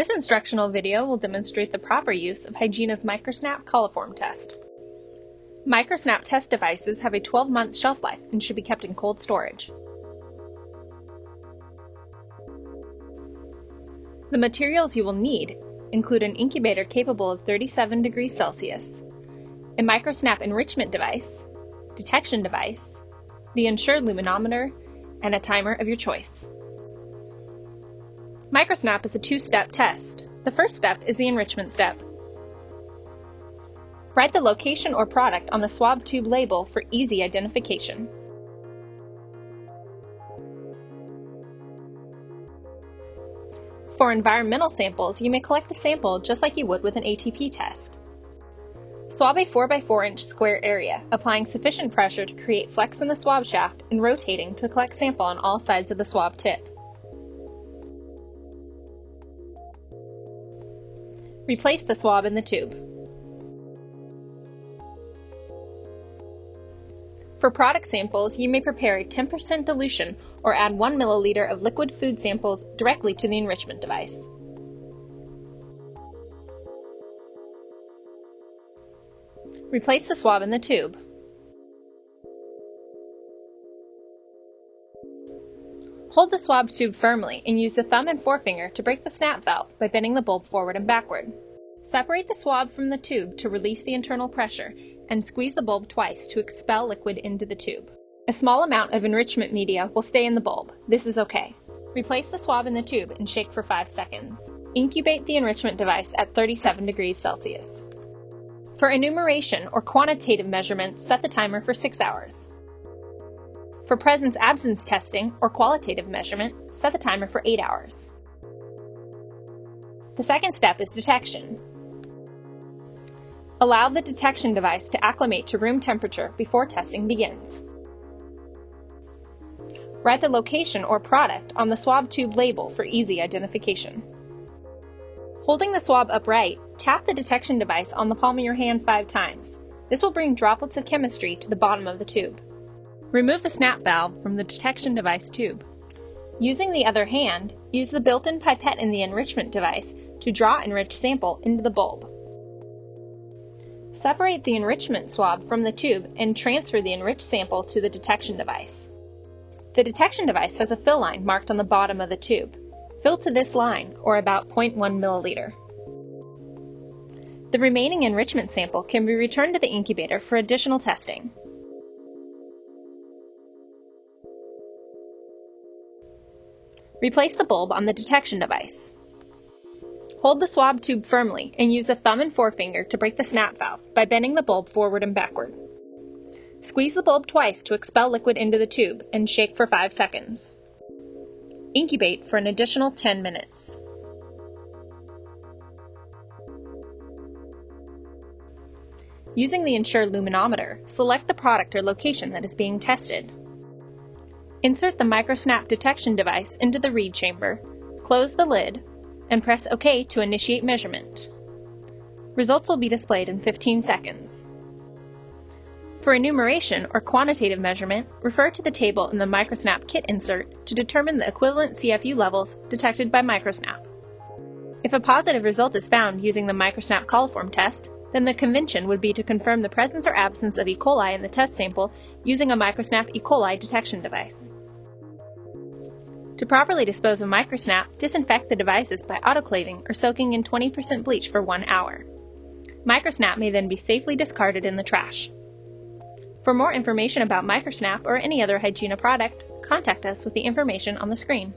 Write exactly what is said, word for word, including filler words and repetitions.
This instructional video will demonstrate the proper use of Hygiena's MicroSnap Coliform test. MicroSnap test devices have a twelve month shelf life and should be kept in cold storage. The materials you will need include an incubator capable of thirty-seven degrees Celsius, a MicroSnap enrichment device, detection device, the Ensure Luminometer, and a timer of your choice. MicroSnap is a two-step test. The first step is the enrichment step. Write the location or product on the swab tube label for easy identification. For environmental samples, you may collect a sample just like you would with an A T P test. Swab a four by four inch square area, applying sufficient pressure to create flex in the swab shaft and rotating to collect sample on all sides of the swab tip. Replace the swab in the tube. For product samples, you may prepare a ten percent dilution or add one milliliter of liquid food samples directly to the enrichment device. Replace the swab in the tube. Hold the swab tube firmly and use the thumb and forefinger to break the snap valve by bending the bulb forward and backward. Separate the swab from the tube to release the internal pressure and squeeze the bulb twice to expel liquid into the tube. A small amount of enrichment media will stay in the bulb. This is okay. Replace the swab in the tube and shake for five seconds. Incubate the enrichment device at thirty-seven degrees Celsius. For enumeration or quantitative measurements, set the timer for six hours. For presence-absence testing or qualitative measurement, set the timer for eight hours. The second step is detection. Allow the detection device to acclimate to room temperature before testing begins. Write the location or product on the swab tube label for easy identification. Holding the swab upright, tap the detection device on the palm of your hand five times. This will bring droplets of chemistry to the bottom of the tube. Remove the snap valve from the detection device tube. Using the other hand, use the built-in pipette in the enrichment device to draw enriched sample into the bulb. Separate the enrichment swab from the tube and transfer the enriched sample to the detection device. The detection device has a fill line marked on the bottom of the tube. Fill to this line, or about zero point one milliliter. The remaining enrichment sample can be returned to the incubator for additional testing. Replace the bulb on the detection device. Hold the swab tube firmly and use the thumb and forefinger to break the snap valve by bending the bulb forward and backward. Squeeze the bulb twice to expel liquid into the tube and shake for five seconds. Incubate for an additional ten minutes. Using the Ensure Luminometer, select the product or location that is being tested. Insert the MicroSnap detection device into the read chamber, close the lid, and press OK to initiate measurement. Results will be displayed in fifteen seconds. For enumeration or quantitative measurement, refer to the table in the MicroSnap kit insert to determine the equivalent C F U levels detected by MicroSnap. If a positive result is found using the MicroSnap coliform test, then the convention would be to confirm the presence or absence of E. coli in the test sample using a MicroSnap E. coli detection device. To properly dispose of MicroSnap, disinfect the devices by autoclaving or soaking in twenty percent bleach for one hour. MicroSnap may then be safely discarded in the trash. For more information about MicroSnap or any other Hygiena product, contact us with the information on the screen.